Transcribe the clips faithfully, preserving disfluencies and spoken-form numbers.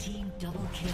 Red team double kill.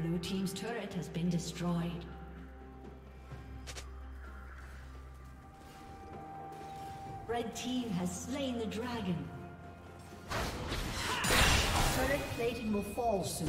Blue team's turret has been destroyed. Red team has slain the dragon. Turret plating will fall soon.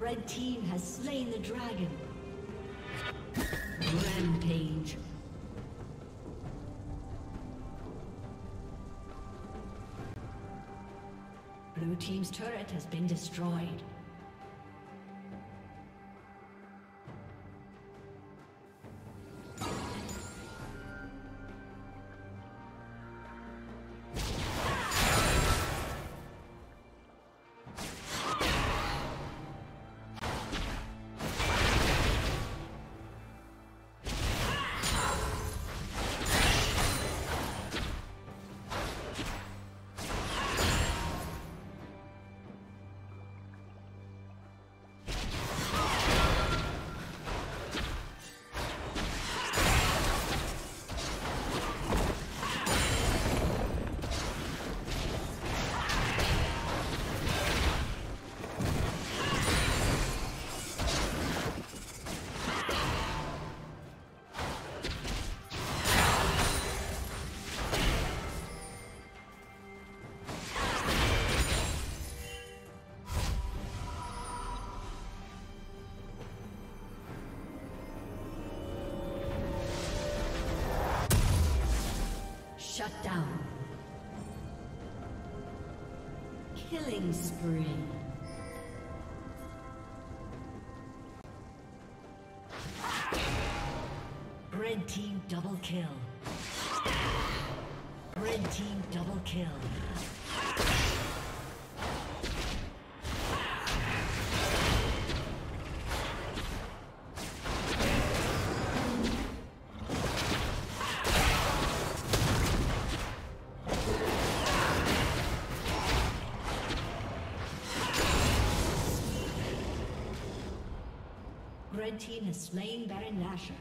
Red team has slain the dragon. Rampage. Blue team's turret has been destroyed. Shut down. Killing spree. Red team double kill. Red team double kill. Red team has slain Baron Nashor.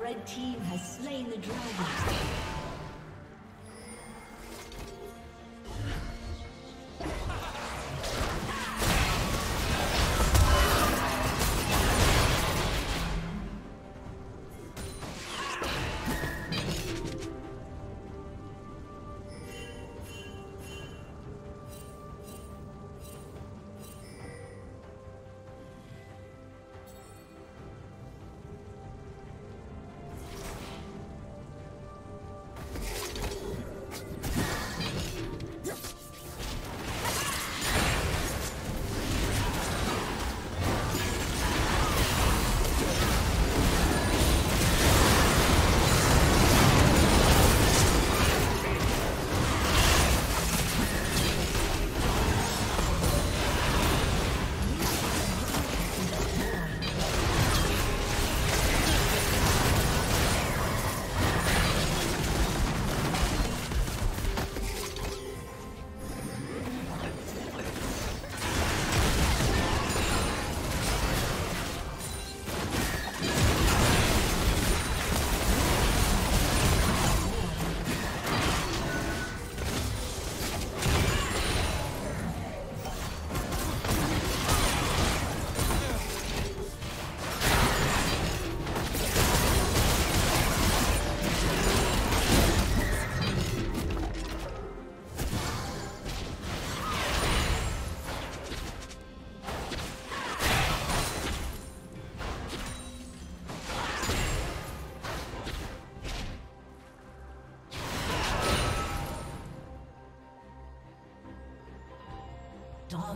Red team has slain the dragon.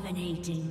Dominating.